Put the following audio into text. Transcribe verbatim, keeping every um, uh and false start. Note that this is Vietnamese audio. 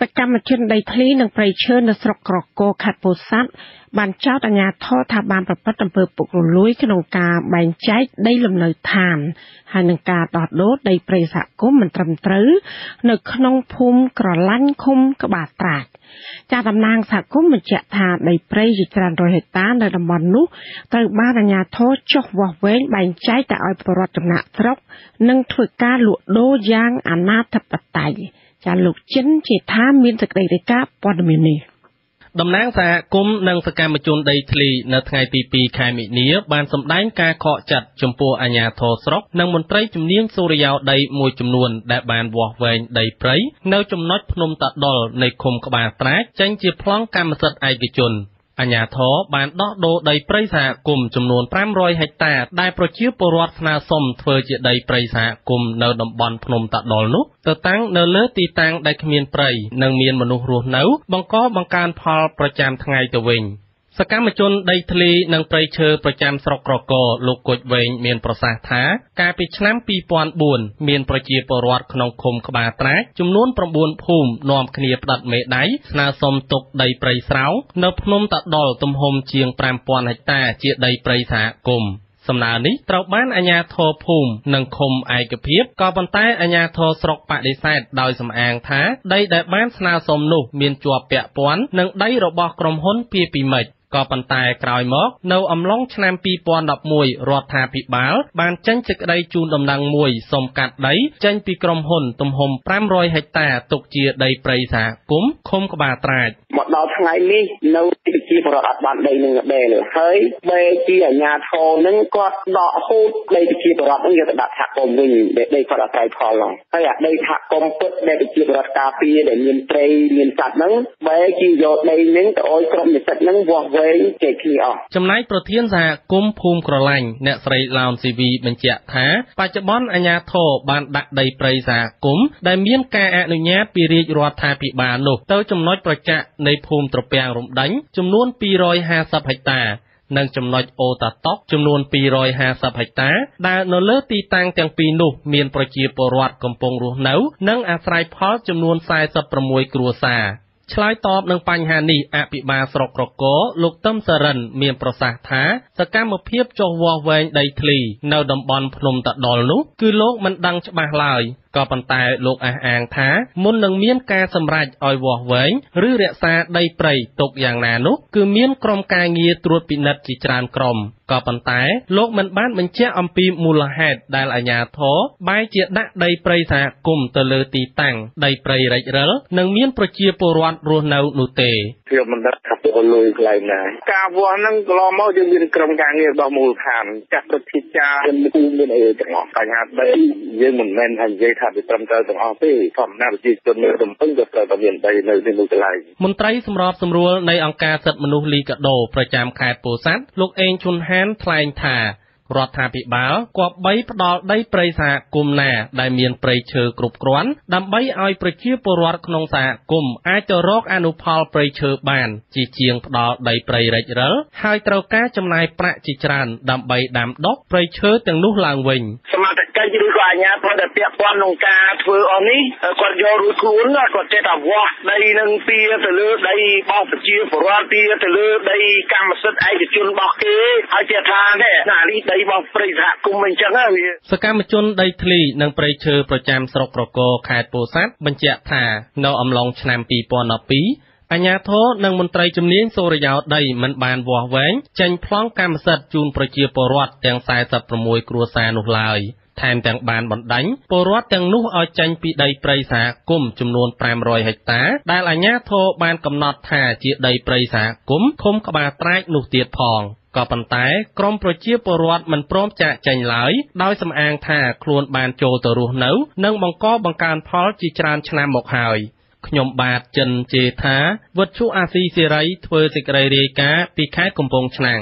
Bạch Cam chuyên đầy thí nâng phải chơi nâng sọc cọc cô khát bồ sát, bàn cháu đã ngà thó thả bàn bật bật tầm bờ bụng lối cái nông cà bàn cháy đây lầm lời thàn, hai nâng cà đọt đốt đầy bầy dạ cố mình trầm trứ, nâng nông phùm cỏ lanh khung các bà trạc. Cha đầm nàng dạ cố mình chạy thà đầy bầy dị tràn rồi hệ tá nơi đầm bọn nút, từ ba đã ngà thó chốc vọt vến bàn cháy tại oi bồ rọt trầm nạ trốc, nâng thùi ca lụa đô giang án nà thập bật tài. Chà lục chính chỉ thá miễn thực đầy đầy cáp bọn mình này. Đồng nán xa, cũng nâng xa ca mà chôn đầy thịt nâng ngay tì pì khai mị nía, bàn xâm đánh ca khọ chặt chùm pô à nhà thô srok, nâng môn trây chùm niêm xô rìao đầy mùi chùm nguồn đại bàn vọt vệnh đầy prấy, nâng chùm nót phnom tạ đol nây khum các bà trách, chanh chìa phong ca mà sật ai kì chôn. À nhà thó bàn đó đô đầy prây xa cùng chùm nguồn pram roi hạch tà, đại pro chiếu pô rọt phna xôm thơ chìa đầy prây xa cùng nâng đồng bọn phnom tạ đol nút. Tờ tăng nơ lỡ tì tăng đại khmiên prây, nâng miên mà nụ ruột nấu, bằng có bằng can phol pro chạm thang ngay tờ vinh. Sa cá mà chôn đầy thli nâng prây chơ pro chạm sọc rò cò, lục cột vinh miên pro xa thá, ca bị chám pi pon buồn, miên pro chia pro ruột khong khom khba trách, chùm nôn pro buồn phùm, nòm khnia đặt mẹ đáy, na xom tục đầy prây sáo, nơ phnom tạ đol tùm hôm chiêng pram pon hạch ta chia đầy prây xa cùng. Sầm nà ní, trao bán anh nhà thô phùm, nâng khung ai kịp hiếp, có bàn tay anh nhà thô sọc bạc đi xa, đòi xâm án thá, đây đại bán xa xôm nụ, miền chùa bẹ bón, nâng đáy rộ bọc rộng hôn phía bì mệt. Có bàn tay còi mốc, nâu ấm lông chăn bì bón đọc mùi, rọt thà bì báo, bàn chân chực đầy chun đầm đăng mùi, xông cạt đấy, chân bì rộng hôn, tùm hùm pram roi hạch tà, tục chia đầy prây xa, cúm, không có bà trạch. Một đó thằng ấy đi, nâu tí bì bò rọt bàn đầy nâng bè lửa hơi, bè chì ở nhà thô nâng quạt đọ hút, đầy bì bò rọt nâng như đặt thạc công mình, để đầy bò rọt trạch thò lòng. Hay ạ, đầy thạc công phút, đầy bì bò rọt cà phê, để miền trây, miền sạch nâng, bè chì dột đầy nâng, ôi crom nhật sạch nâng vọt với kẻ kỳ ọ. Trong nãy Pro Thiên ra, cúm phùm cỏ lành, nẹ sầy lào xì vi bên chạ thá, bà chạ bón anh nhà thô, bàn đặt đầy prây ra cúm, đầy miên ca ạ nụ nhá bì rì rọt thà bì bà nụ, tớ chùm nói pro chạในภูมิตรเปียงรุมดังจำนวนปีรอยหาสับหตานังจำนวนโอตาตอกจำนวนปีรอยหาสับหตาดาโนเลตีตังเตียงปีนุเมียนประจีปรวัดกำปงรูเนานังอาศัยพอจำนวนทรายสับประมวยกลัวซาឆ្លើយតបនឹងបញ្ហានេះអភិបាលស្រុកក្រកោលោកតឹមសរិនមានប្រសាសន៍ថាសកម្មភាពចុះវាស់វែងដីធ្លីនៅតំបន់ភ្នំតាដុលនោះគឺលោកមិនដឹងច្បាស់ឡើយក៏ប៉ុន្តែលោកអះអាងថាមុននឹងមានការសម្រេចឲ្យវាស់វែងឬរក្សាដីព្រៃទុកយ៉ាងណានោះគឺមានក្រុមការងារត្រួតពិនិត្យជាច្រើនក្រុមក៏ប៉ុន្តែលោកមិនបានបញ្ជាក់អំពីមូលហេតុដែលអាជ្ញាធរបែរជាដាក់ដីព្រៃសហគមន៍ទៅលើទីតាំងដីព្រៃរិចរិលនិងមានប្រជាពលរដ្ឋរស់នៅនោះទេខ្ញុំមិនដឹងថាពលលុយខ្លាំងណាការវាស់ហ្នឹងកន្លងមកយើងមានក្រុមការងាររបស់មូលដ្ឋានចាស់ប្រតិចារគឺមានអីទាំងអស់បញ្ហាដីយើងមិនមែនថានិយាយថាវាត្រឹមត្រូវទាំងអស់ទេធម្មតាប្រជាជននៅតំបន់ក៏ត្រូវតែមានដីនៅទីនោះដែរមន្ត្រីសម្របសម្រួលនៃអង្គការសិទ្ធិមនុស្សលីកាដូប្រចាំខេត្តពោធិ៍សាត់លោកអេងជុនហាថ្លែងថារដ្ឋាភិបាលគប្បីផ្ដល់ដីព្រៃសហគមន៍ណាដែលមានព្រៃឈើគ្រប់គ្រាន់ដើម្បីឲ្យប្រជាពលរដ្ឋក្នុងសហគមន៍អាចទៅរកអនុផលព្រៃឈើបានជាជាងផ្ដល់ដីព្រៃរិចរិលហើយត្រូវការចំណាយប្រាក់ជាច្រើនដើម្បីដាំដុះព្រៃឈើទាំងនោះឡើងវិញก็ยืนกว่าเนี่ยพอแต่เปียกปอนลงกาเพื่ออันนี้ก็โยนรู้คุ้นก็เจ็ดอ่ะวะได้หนึ่งปีแต่เลือดได้บางปีฝรั่งปีแต่เลือดได้กำมัดสุดไอ้จะจนบอกเกอไอ้เจ้าทางเนี่ยหน้าลีได้บางปริศากุมมันจังเลยสกัดมัดจนได้ทลีนางปริเชอประจำสระกรกขาดโปซัดบัญญัติท่าเนาอำลองชนามปีปอนอปีអញ្ញាធរនិងមន្ត្រីជំនាញសូរិយោដីមិនបានវាស់វែងចេញប្លង់កម្មសិទ្ធិជូនប្រជាពលរដ្ឋទាំងforty-sixគ្រួសារនោះឡើយថែមទាំងបានបណ្ដេញពលរដ្ឋទាំងនោះឲ្យចេញពីដីព្រៃសហគមន៍ចំនួនfive hundredហិកតាដែលអញ្ញាធរបានកំណត់ថាជាដីព្រៃសហគមន៍ឃុំក្បាលត្រាចនោះទៀតផងក៏ប៉ុន្តែក្រមប្រជាពលរដ្ឋមិនព្រមចាកចេញឡើយដោយសំអាងថាខ្លួនបានចូលទៅរស់នៅនិងបង្កបង្កើនផលជាច្រើនឆ្នាំមកហើយខ្ញុំបាទចិនជេថាវុទ្ធុអាស៊ីសេរីធ្វើសេចក្តីរាយការណ៍ពីខេត្តកំពង់ឆ្នាំង